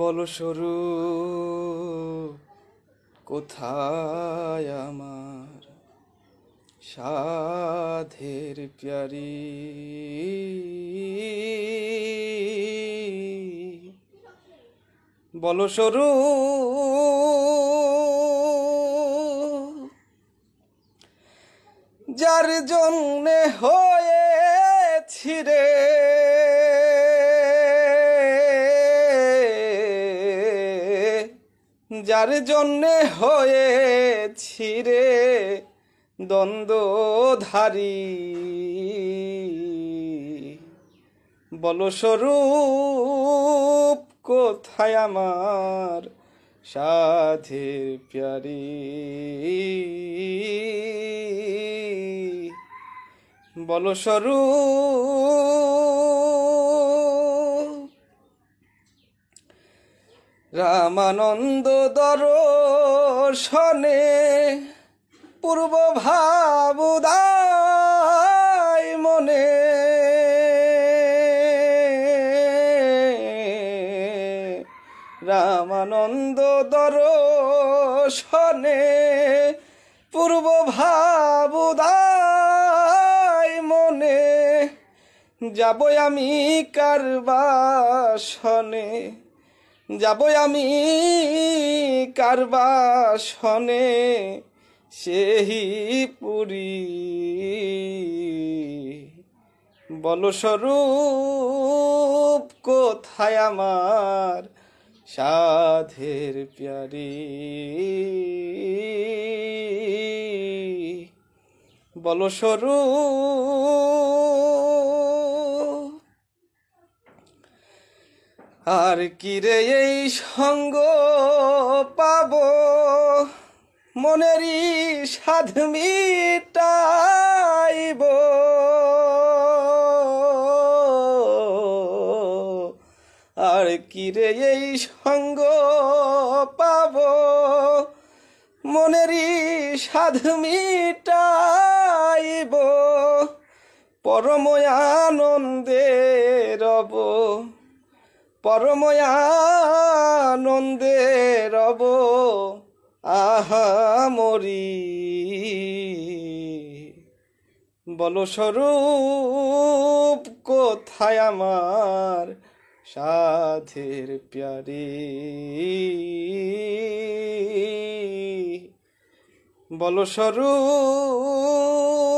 বলো স্বরূপ কোথায় আমার সাধের প্যারি, বলো স্বরূপ যার জন্যে হয়েছি রে যার জন্যে হয়েছি রে দ্বন্দ্বধারী, বলো স্বরূপ কোথায় আমার সাধের প্যারি, বলো স্বরূপ রামানন্দ দর্শনে পূর্ব ভাব উদয় মনে, রামানন্দ দর্শনে পূর্ব ভাব উদয় মনে, যাব আমি কার বাসনে, যাব আমি কার বাসনে সেই পুরী, বলো স্বরূপ কোথায় আমার সাধের প্যারি, বলো স্বরূপ আর কি রে এই সঙ্গ পাবো মনেরই সাধ মিটাইব, আর কি রে এই সঙ্গ পাব মনেরই সাধ মিটাইব, পরম আনন্দে রব, পরম আনন্দে রব আহা মরি, বলো স্বরূপ কোথায় আমার সাধের প্যারি, বলো স্বরূপ।